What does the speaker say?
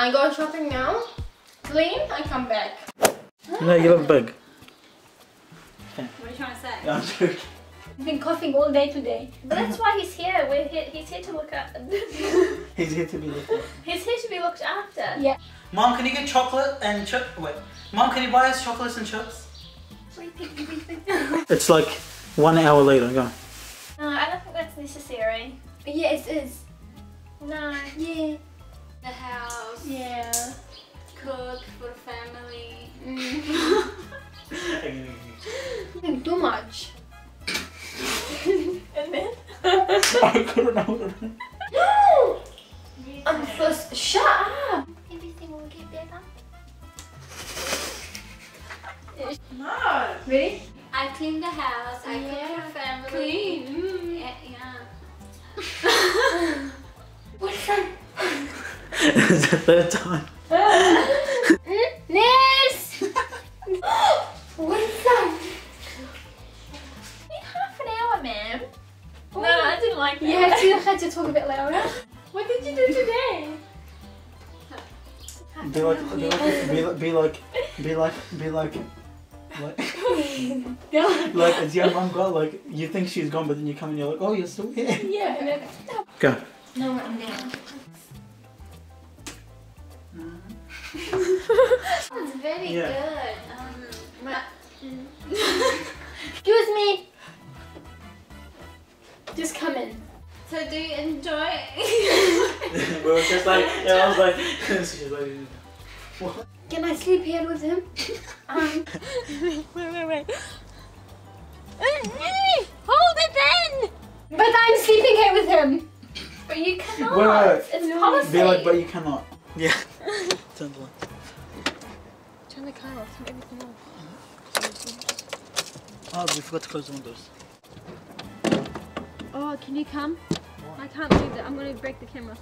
I go shopping now, clean, I come back. No, you look big. What are you trying to say? I'm joking. He's been coughing all day today. But that's why he's here. He's here to look at. He's here to be looked at. He's here to be looked after. Yeah. Mom, can you get chocolate and chips? Wait. Mom, can you buy us chocolates and chips? It's like 1 hour later. Go. No, I don't think that's necessary. Yeah, it is. No. Yeah. The house. Yeah. Cook for the family. Mm. Too much. And then? I couldn't know. No! I'm first. Shut up! Everything will get better. No! Ready? I clean the house, I clean the family. Clean! Mm. Yeah. What's that? It's the third time. Ness! What is that? Ma'am. No, I didn't like that. You had to talk a bit louder. What did you do today? Be like, as your mum got like, you think she's gone, but then you come and you're like, oh, you're still here. Yeah. And then, no. Go. No, I'm down. That's very good. Excuse me. Just come in. So do you enjoy? We were just like, yeah, I was like, she's like, what? Can I sleep here with him? Wait. Hold it then! But I'm sleeping here with him. But you cannot. Wait. It's policy. Be like, but you cannot. Yeah. Turn the light. Turn the car off. Turn everything off. Oh, we forgot to close the windows. Oh, can you come? What? I can't leave that. I'm going to break the camera.